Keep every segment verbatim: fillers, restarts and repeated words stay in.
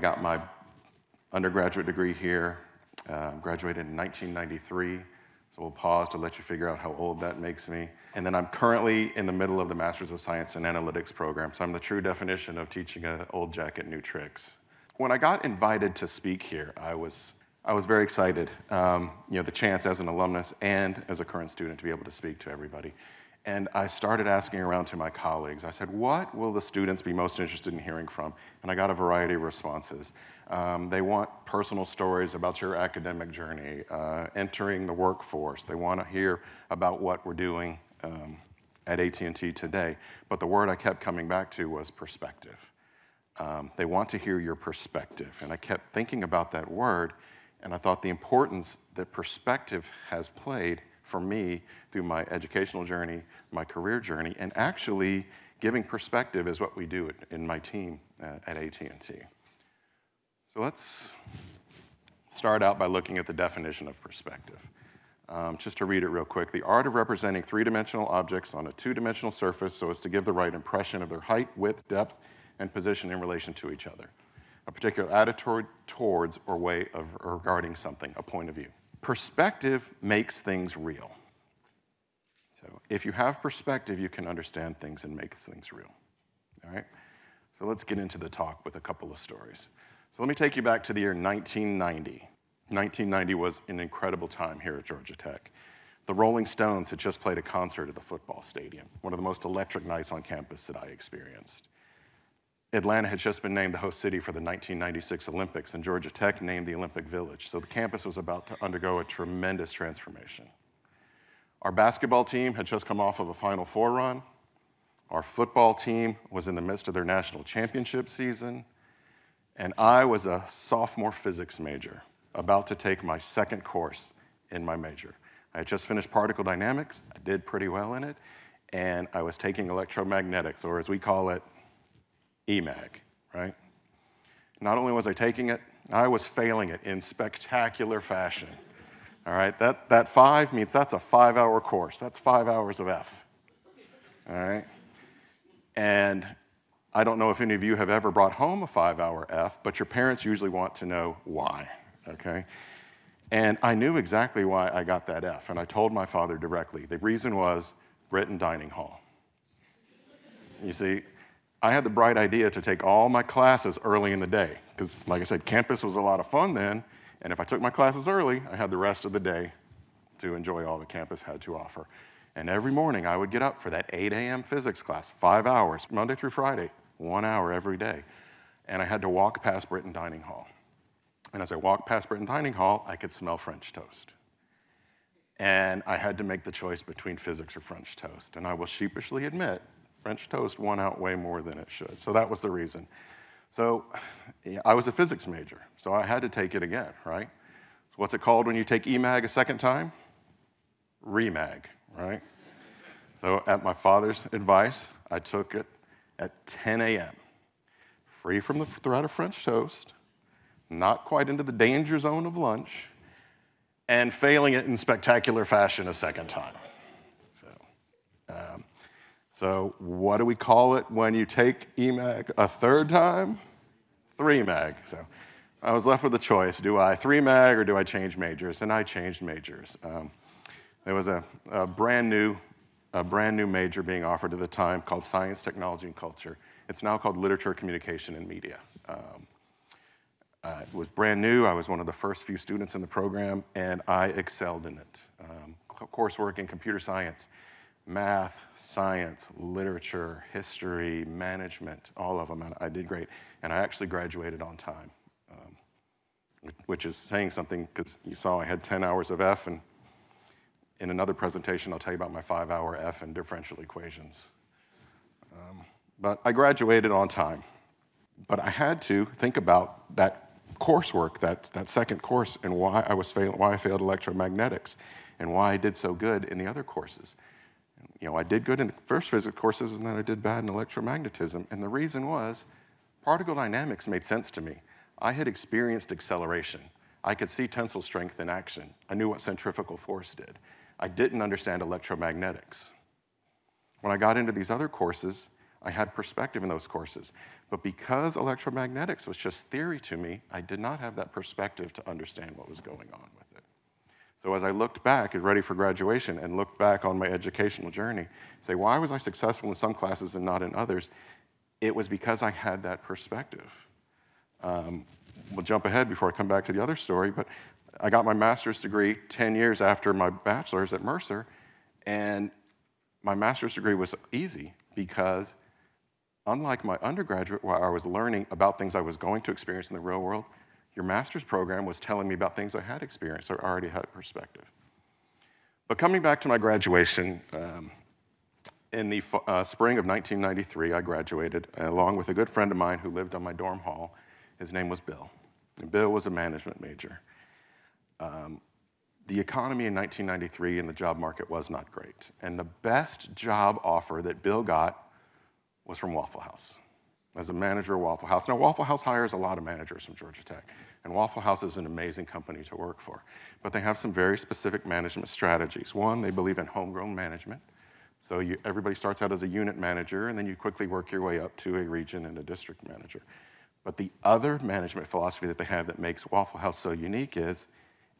got my undergraduate degree here, uh, graduated in nineteen ninety-three, so we'll pause to let you figure out how old that makes me. And then I'm currently in the middle of the Masters of Science in Analytics program, so I'm the true definition of teaching an old jacket new tricks. When I got invited to speak here, I was, I was very excited, um, you know, the chance as an alumnus and as a current student to be able to speak to everybody. And I started asking around to my colleagues. I said, what will the students be most interested in hearing from? And I got a variety of responses. Um, they want personal stories about your academic journey, uh, entering the workforce. They want to hear about what we're doing um, at A T and T today. But the word I kept coming back to was perspective. Um, they want to hear your perspective. And I kept thinking about that word, and I thought the importance that perspective has played for me through my educational journey, my career journey, and actually giving perspective is what we do in my team at A T and T. So let's start out by looking at the definition of perspective. Um, just to read it real quick, the art of representing three-dimensional objects on a two-dimensional surface so as to give the right impression of their height, width, depth, and position in relation to each other. A particular attitude towards or way of regarding something, a point of view. Perspective makes things real. So if you have perspective, you can understand things and make things real, all right? So let's get into the talk with a couple of stories. So let me take you back to the year nineteen ninety. nineteen ninety was an incredible time here at Georgia Tech. The Rolling Stones had just played a concert at the football stadium, one of the most electric nights on campus that I experienced. Atlanta had just been named the host city for the nineteen ninety-six Olympics, and Georgia Tech named the Olympic Village. So the campus was about to undergo a tremendous transformation. Our basketball team had just come off of a Final Four run. Our football team was in the midst of their national championship season. And I was a sophomore physics major, about to take my second course in my major. I had just finished particle dynamics. I did pretty well in it. And I was taking electromagnetics, or as we call it, E MAG, right? Not only was I taking it, I was failing it in spectacular fashion, all right? That, that five means that's a five-hour course. That's five hours of F, all right? And I don't know if any of you have ever brought home a five-hour F, but your parents usually want to know why, okay? And I knew exactly why I got that F, and I told my father directly. The reason was Brittain Dining Hall. You see, I had the bright idea to take all my classes early in the day, because like I said, campus was a lot of fun then, and if I took my classes early, I had the rest of the day to enjoy all the campus had to offer. And every morning I would get up for that eight A M physics class, five hours, Monday through Friday, one hour every day. And I had to walk past Brittain Dining Hall. And as I walked past Brittain Dining Hall, I could smell French toast. And I had to make the choice between physics or French toast, and I will sheepishly admit French toast won out way more than it should. So that was the reason. So yeah, I was a physics major, so I had to take it again, right? So what's it called when you take E MAG a second time? REMAG, right? So at my father's advice, I took it at ten A M Free from the threat of French toast, not quite into the danger zone of lunch, and failing it in spectacular fashion a second time. So. Um, So what do we call it when you take E MAG a third time? three mag. So I was left with a choice. Do I three mag or do I change majors? And I changed majors. Um, there was a, a, brand new, a brand new major being offered at the time called Science, Technology, and Culture. It's now called Literature, Communication, and Media. Um, uh, it was brand new. I was one of the first few students in the program, and I excelled in it. Um, coursework in computer science, math, science, literature, history, management, all of them, and I did great. And I actually graduated on time, um, which is saying something because you saw I had ten hours of F, and in another presentation I'll tell you about my five-hour F and differential equations. Um, but I graduated on time. But I had to think about that coursework, that, that second course, and why I, was fail why I failed electromagnetics and why I did so good in the other courses. You know, I did good in the first physics courses, and then I did bad in electromagnetism. And the reason was particle dynamics made sense to me. I had experienced acceleration. I could see tensile strength in action. I knew what centrifugal force did. I didn't understand electromagnetics. When I got into these other courses, I had perspective in those courses. But because electromagnetics was just theory to me, I did not have that perspective to understand what was going on with it. So as I looked back, and ready for graduation, and looked back on my educational journey, say, why was I successful in some classes and not in others? It was because I had that perspective. Um, we'll jump ahead before I come back to the other story, but I got my master's degree ten years after my bachelor's at Mercer, and my master's degree was easy because unlike my undergraduate, where I was learning about things I was going to experience in the real world, your master's program was telling me about things I had experienced or already had perspective. But coming back to my graduation, um, in the uh, spring of nineteen ninety-three, I graduated along with a good friend of mine who lived on my dorm hall. His name was Bill, and Bill was a management major. Um, the economy in nineteen ninety-three and the job market was not great, and the best job offer that Bill got was from Waffle House, as a manager of Waffle House. Now, Waffle House hires a lot of managers from Georgia Tech, and Waffle House is an amazing company to work for, but they have some very specific management strategies. One, they believe in homegrown management, so you, everybody starts out as a unit manager, and then you quickly work your way up to a region and a district manager. But the other management philosophy that they have that makes Waffle House so unique is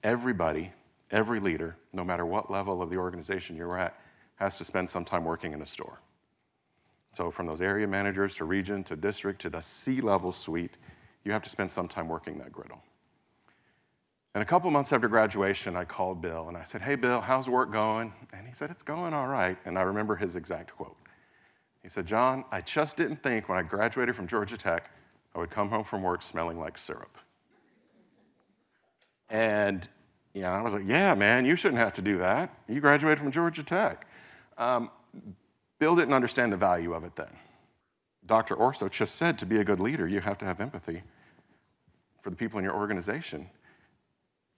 everybody, every leader, no matter what level of the organization you're at, has to spend some time working in a store. So from those area managers to region to district to the C-level suite, you have to spend some time working that griddle. And a couple months after graduation, I called Bill and I said, hey Bill, how's work going? And he said, it's going all right. And I remember his exact quote. He said, John, I just didn't think when I graduated from Georgia Tech, I would come home from work smelling like syrup. And you know, I was like, yeah man, you shouldn't have to do that. You graduated from Georgia Tech. Um, Bill didn't understand the value of it then. Doctor Orso just said to be a good leader, you have to have empathy for the people in your organization.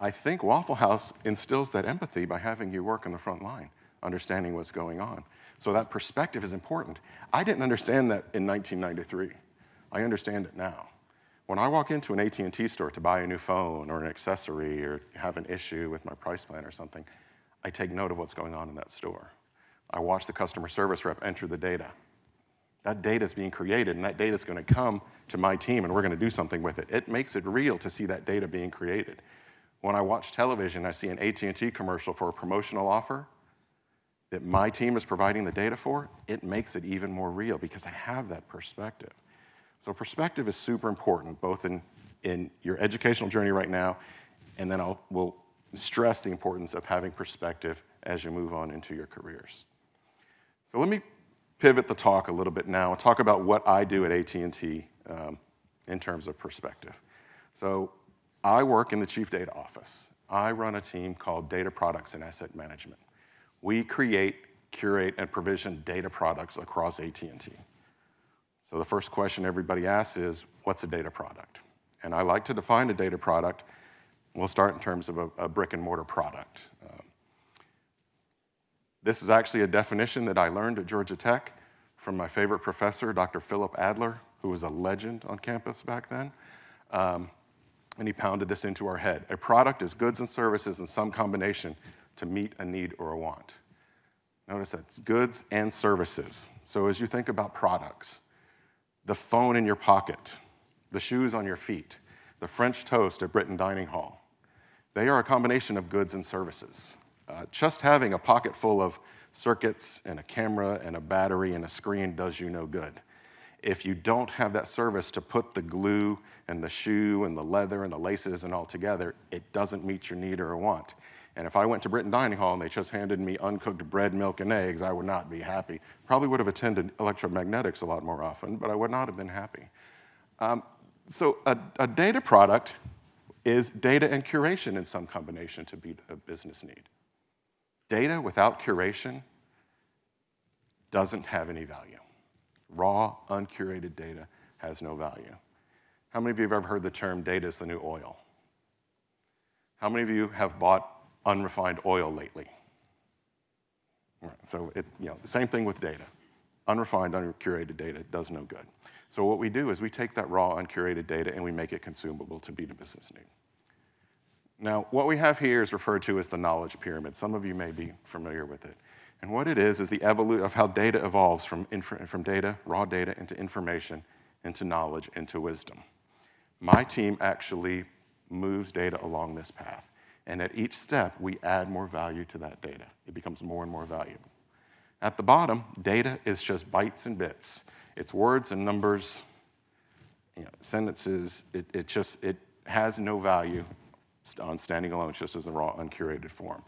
I think Waffle House instills that empathy by having you work on the front line, understanding what's going on. So that perspective is important. I didn't understand that in nineteen ninety-three. I understand it now. When I walk into an A T and T store to buy a new phone or an accessory or have an issue with my price plan or something, I take note of what's going on in that store. I watch the customer service rep enter the data. That data is being created, and that data is going to come to my team, and we're going to do something with it. It makes it real to see that data being created. When I watch television, I see an A T and T commercial for a promotional offer that my team is providing the data for. It makes it even more real because I have that perspective. So perspective is super important, both in, in your educational journey right now, and then I'll, we'll stress the importance of having perspective as you move on into your careers. So let me pivot the talk a little bit now and talk about what I do at A T and T um, in terms of perspective. So I work in the Chief Data Office. I run a team called Data Products and Asset Management. We create, curate, and provision data products across A T and T. So the first question everybody asks is, what's a data product? And I like to define a data product. We'll start in terms of a, a brick and mortar product. Um, This is actually a definition that I learned at Georgia Tech from my favorite professor, Doctor Philip Adler, who was a legend on campus back then. Um, and he pounded this into our head. A product is goods and services in some combination to meet a need or a want. Notice that's goods and services. So as you think about products, the phone in your pocket, the shoes on your feet, the French toast at Brittain Dining Hall, they are a combination of goods and services. Uh, just having a pocket full of circuits and a camera and a battery and a screen does you no good. If you don't have that service to put the glue and the shoe and the leather and the laces and all together, it doesn't meet your need or want. And if I went to Brittain Dining Hall and they just handed me uncooked bread, milk, and eggs, I would not be happy. Probably would have attended electromagnetics a lot more often, but I would not have been happy. Um, so a, a data product is data and curation in some combination to meet a business need. Data without curation doesn't have any value. Raw, uncurated data has no value. How many of you have ever heard the term data is the new oil? How many of you have bought unrefined oil lately? All right, so it, you know, the same thing with data. Unrefined, uncurated data does no good. So what we do is we take that raw, uncurated data and we make it consumable to meet a business need. Now, what we have here is referred to as the knowledge pyramid. Some of you may be familiar with it. And what it is is the evolution of how data evolves from, from data, raw data, into information, into knowledge, into wisdom. My team actually moves data along this path. And at each step, we add more value to that data. It becomes more and more valuable. At the bottom, data is just bytes and bits. It's words and numbers, you know, sentences. It, it just it has no value on standing alone, just as a raw, uncurated form.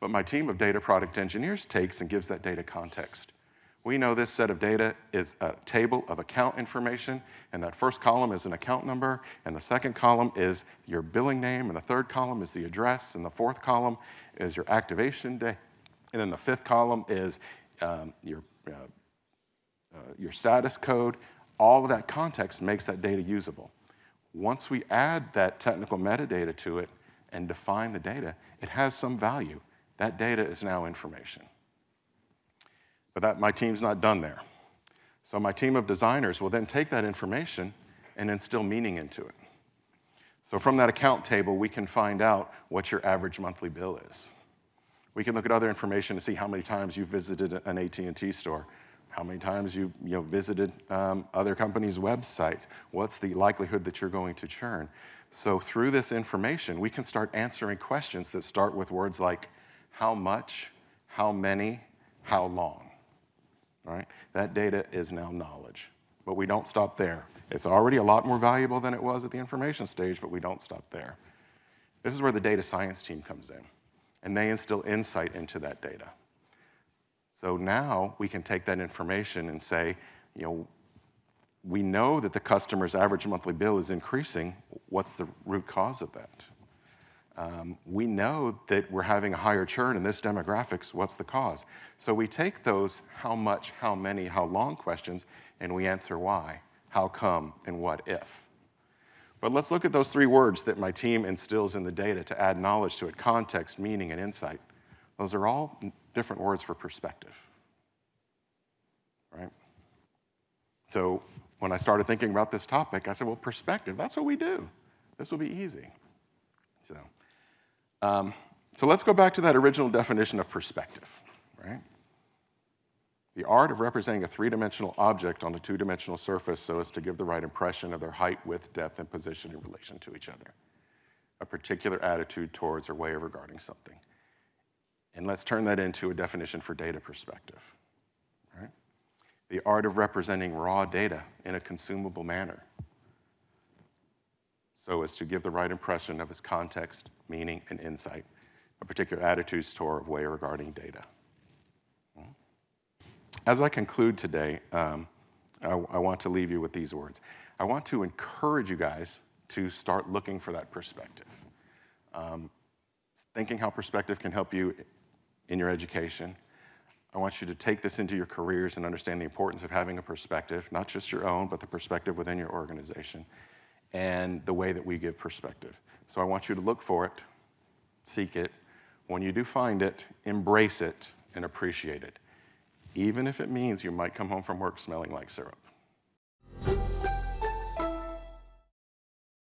But my team of data product engineers takes and gives that data context. We know this set of data is a table of account information, and that first column is an account number, and the second column is your billing name, and the third column is the address, and the fourth column is your activation day, and then the fifth column is um, your, uh, uh, your status code. All of that context makes that data usable. Once we add that technical metadata to it and define the data, it has some value. That data is now information. But that, my team's not done there. So my team of designers will then take that information and instill meaning into it. So from that account table, we can find out what your average monthly bill is. We can look at other information to see how many times you visited an A T and T store, how many times you, you know, visited um, other companies' websites, what's the likelihood that you're going to churn. So through this information, we can start answering questions that start with words like how much, how many, how long. Right? That data is now knowledge. But we don't stop there. It's already a lot more valuable than it was at the information stage, but we don't stop there. This is where the data science team comes in, and they instill insight into that data. So now we can take that information and say, you know, we know that the customer's average monthly bill is increasing. What's the root cause of that? Um, we know that we're having a higher churn in this demographics. What's the cause? So we take those how much, how many, how long questions, and we answer why, how come, and what if. But let's look at those three words that my team instills in the data to add knowledge to it: context, meaning, and insight. Those are all different words for perspective, right? So when I started thinking about this topic, I said, well, perspective, that's what we do. This will be easy. So. Um, so let's go back to that original definition of perspective, right? The art of representing a three-dimensional object on a two-dimensional surface so as to give the right impression of their height, width, depth, and position in relation to each other. A particular attitude towards or way of regarding something. And let's turn that into a definition for data perspective, right? The art of representing raw data in a consumable manner, so as to give the right impression of its context, meaning, and insight, a particular attitude store of way regarding data. As I conclude today, um, I, I want to leave you with these words. I want to encourage you guys to start looking for that perspective, um, thinking how perspective can help you in your education. I want you to take this into your careers and understand the importance of having a perspective, not just your own, but the perspective within your organization, and the way that we give perspective. So I want you to look for it, seek it. When you do find it, embrace it and appreciate it, even if it means you might come home from work smelling like syrup.